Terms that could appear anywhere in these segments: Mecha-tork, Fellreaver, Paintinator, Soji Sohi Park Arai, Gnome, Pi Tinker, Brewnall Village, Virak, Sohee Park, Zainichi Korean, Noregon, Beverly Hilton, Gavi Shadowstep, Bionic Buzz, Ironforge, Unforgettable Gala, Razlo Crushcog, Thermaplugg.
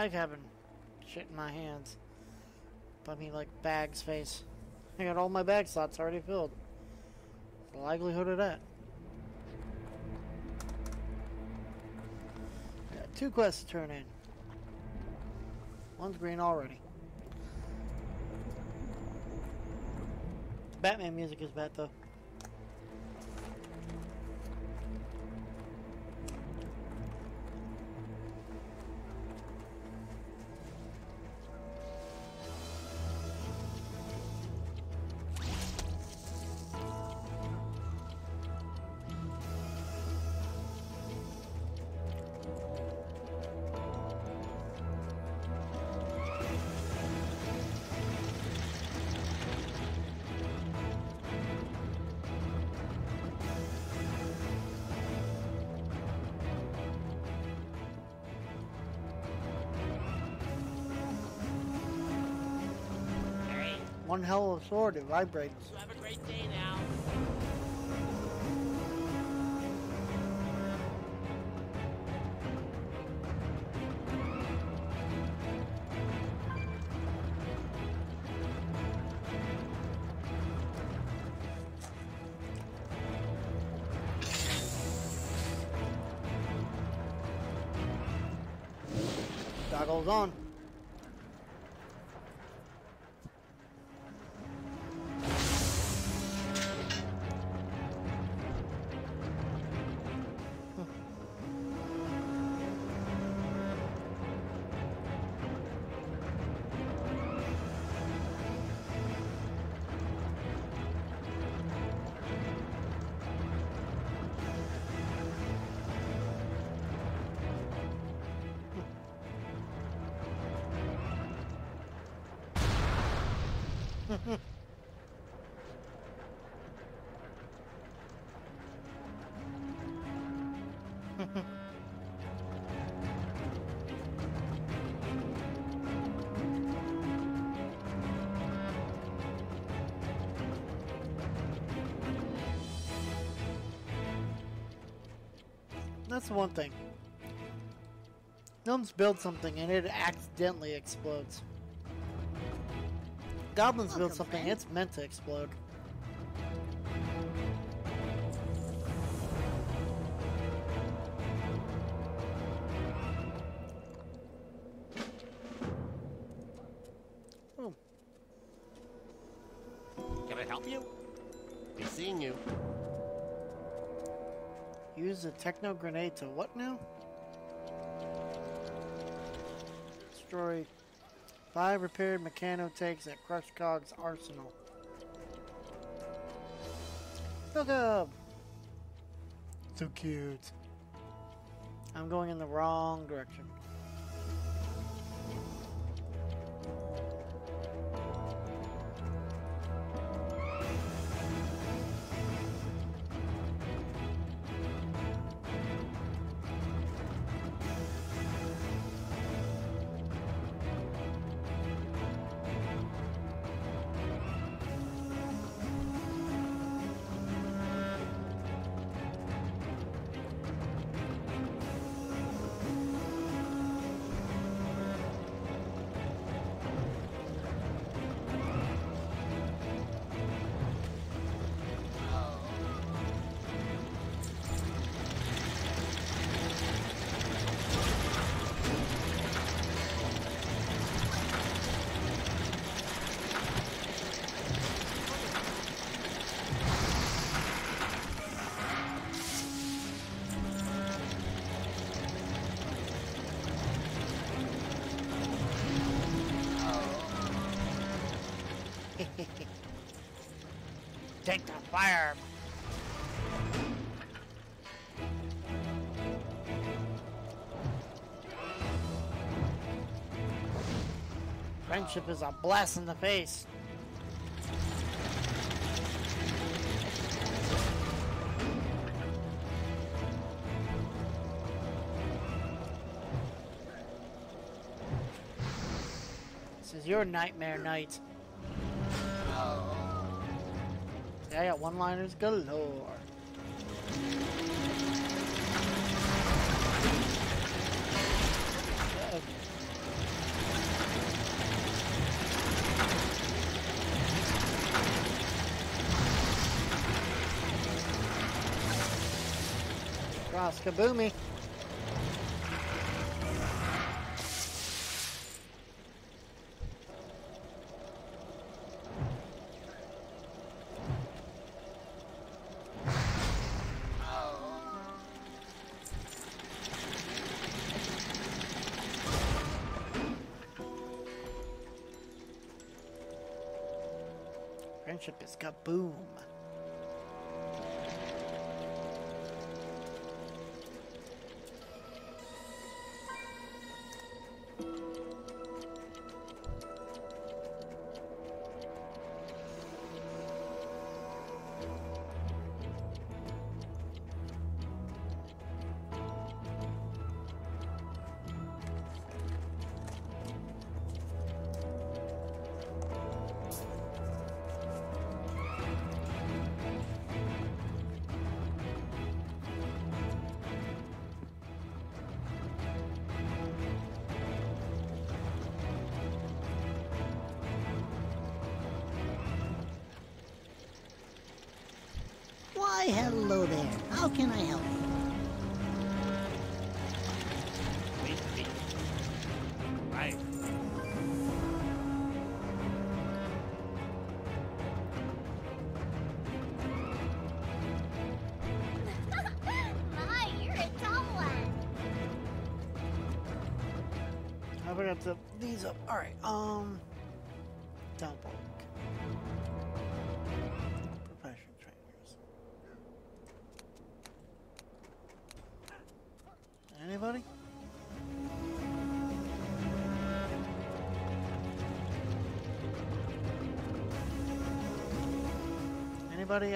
like having shit in my hands. But I mean, like, bags face. I got all my bag slots already filled. The likelihood of that. I got 2 quests to turn in. One's green already. Batman music is bad though. One hell of a sword, it vibrates. So have a great day now. Goggles on. That's one thing. Gnomes build something and it accidentally explodes. Goblins build something, it's meant to explode. Ooh. Can I help you? Be seeing you. Use a techno grenade to what now? Destroy 5 repaired mechano tanks at Crushcog's arsenal. Look up! So cute. I'm going in the wrong direction. Take the fire! Friendship is a blast in the face. This is your nightmare night. I got one-liners galore. That's kaboomy. Friendship is kaboom. Hello there. How can I help you? Wait. Right. My, you're a dumb one. I forgot to these up. All right. Thermaplugg. Anybody? Anybody?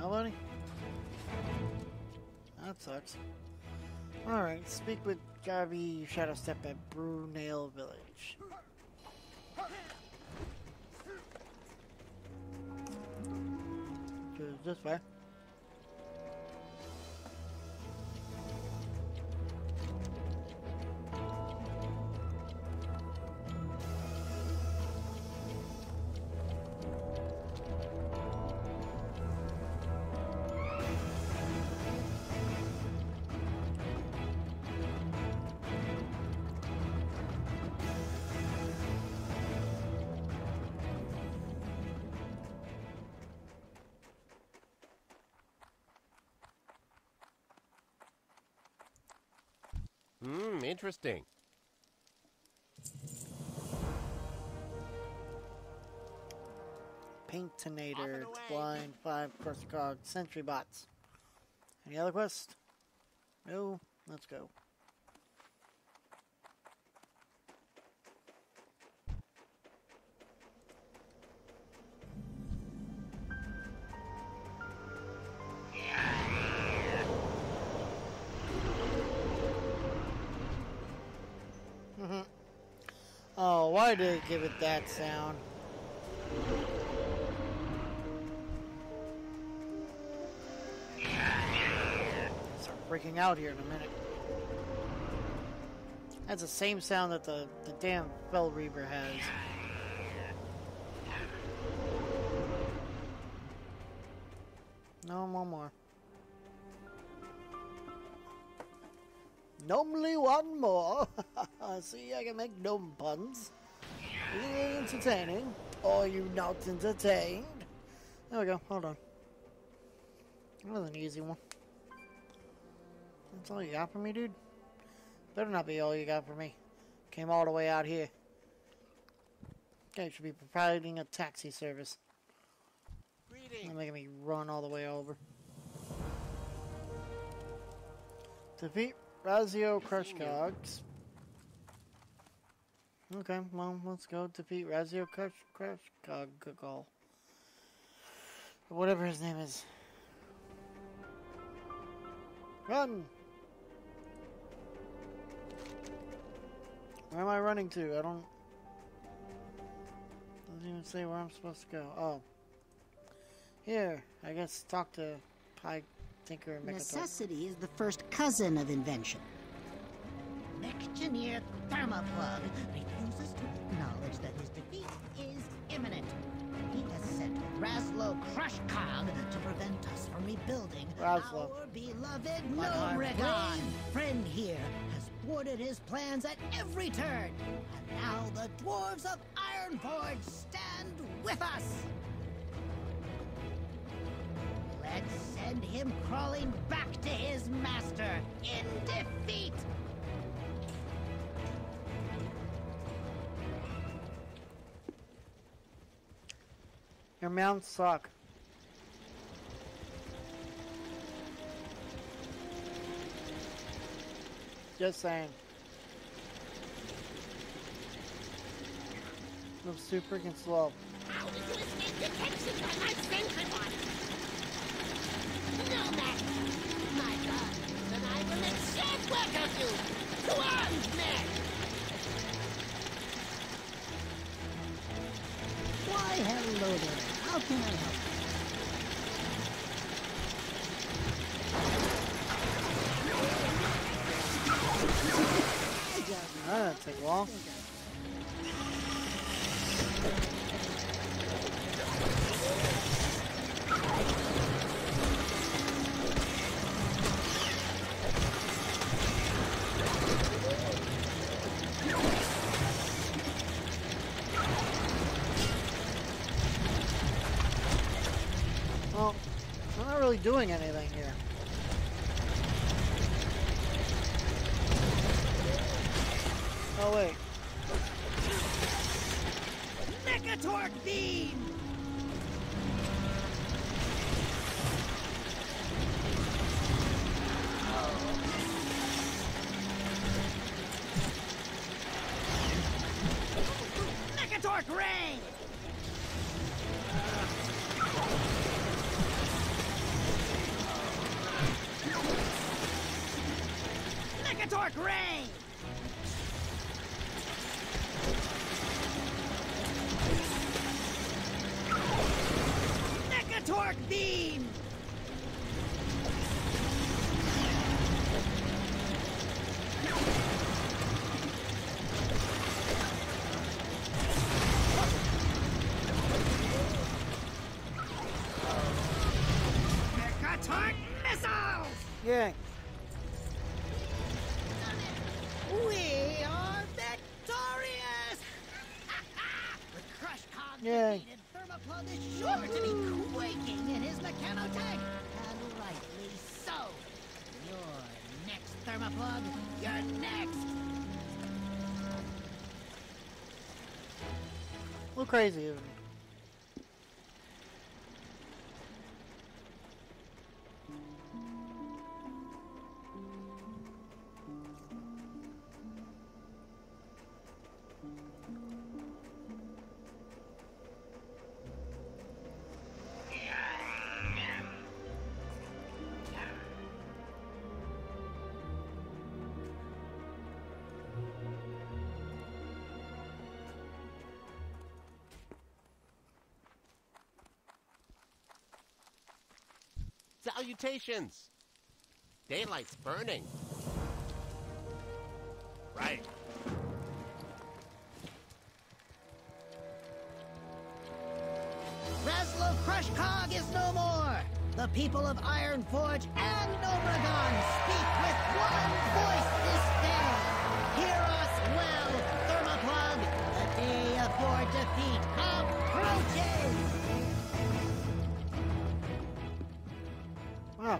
Nobody? That sucks. Alright, speak with Gavi Shadowstep at Brewnall Village. Goes this way. Interesting. Paintinator, blind, 5 Crushcog, sentry bots. Any other quest? No. Let's go. Why did it give it that sound? Start freaking out here in a minute. That's the same sound that the damn Fellreaver has. No more. Normally one more. See, I can make gnome puns. Either entertaining, or you not entertained. There we go, hold on. That was an easy one. That's all you got for me, dude? Better not be all you got for me. Came all the way out here. Okay, should be providing a taxi service. Not making me run all the way over. Defeat Razlo Crushcog. Okay, well, let's go defeat Razlo Crushcog. Whatever his name is. Run! Where am I running to? I don't... Doesn't even say where I'm supposed to go. Oh. Here. I guess talk to Pi Tinker and Mecha-tork. Necessity is the first cousin of invention. electioneer Thermaplugg refuses to acknowledge that his defeat is imminent. He has sent Razlo Crushcog to prevent us from rebuilding our beloved Noregon. Friend here has thwarted his plans at every turn, and now the dwarves of Ironforge stand with us. Let's send him crawling back to his master in defeat. Your mounts suck. Just saying. I'm super freaking slow. How did you escape detection by my sentry watch? No, Max. My God, then I will make short work of you. To arms, men! Why, hello there. How can I help you? That didn't take long. Well, I'm not really doing anything here. Oh wait. Mecha-tork beam. Mecha-tork ray. Mecha-tork ray. Torque beam! Mecha-torque missiles! Yeah. We are victorious! The Crushcog defeated Thermaplugg is sure to be quaking in his mechano-tank, and rightly so. You're next, Thermaplugg. You're next. A little crazy, isn't it? Salutations! Daylight's burning. Right. Razlo Crushcog is no more! The people of Ironforge and Noregon speak with one voice this day! Hear us well, Thermaplugg! The day of your defeat approaches! Wow.